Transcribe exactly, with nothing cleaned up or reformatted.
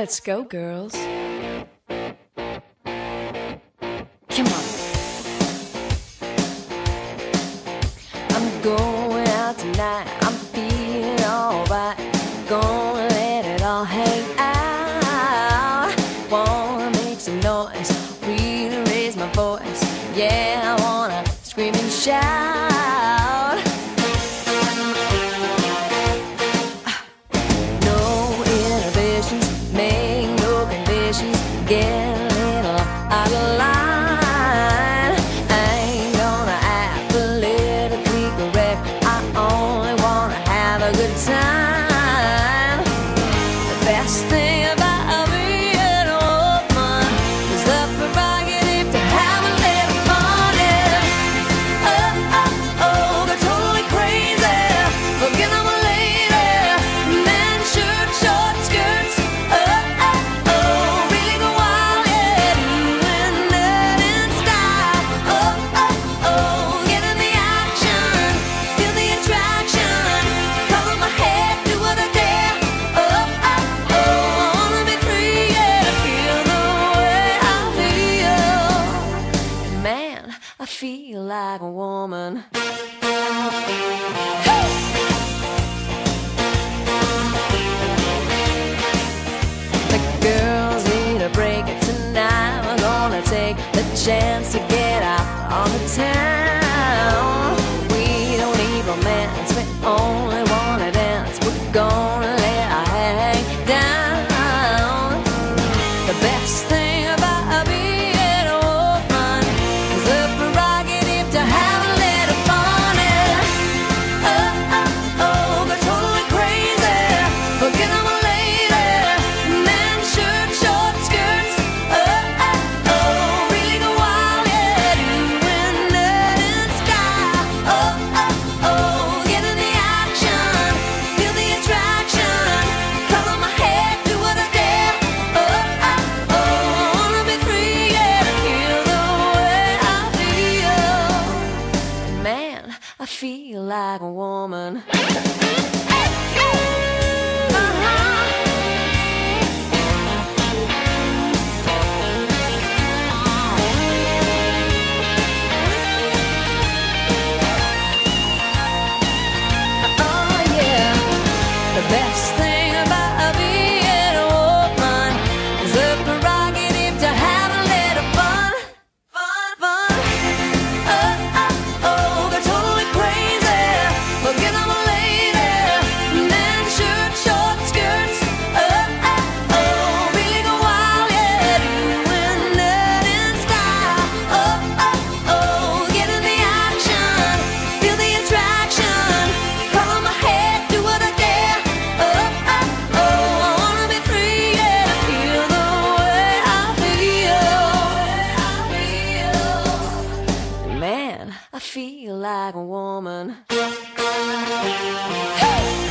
Let's go, girls. Come on. I'm going out tonight. I'm feeling alright. Gonna let it all hang out. Wanna make some noise. Really raise my voice. Yeah, I wanna scream and shout. No inhibitions. Make no conditions. Get a little out of line. Time. The best thing about being an old man is the prerogative to have a little fun. Yeah. Oh, oh, oh, they're totally crazy. Looking at my lady, man shirt, short skirts. Oh, oh, oh, really go wild, yeah. Doing that in style. Oh, oh, oh, getting the action, feel the attraction. I feel like a woman. Hey! The girls need a break tonight. We're gonna take the chance to get out on the town. We don't need romance, we only wanna dance. We're gonna let our hair hang down. The best thing about being I feel like a woman. I feel like a woman. Hey!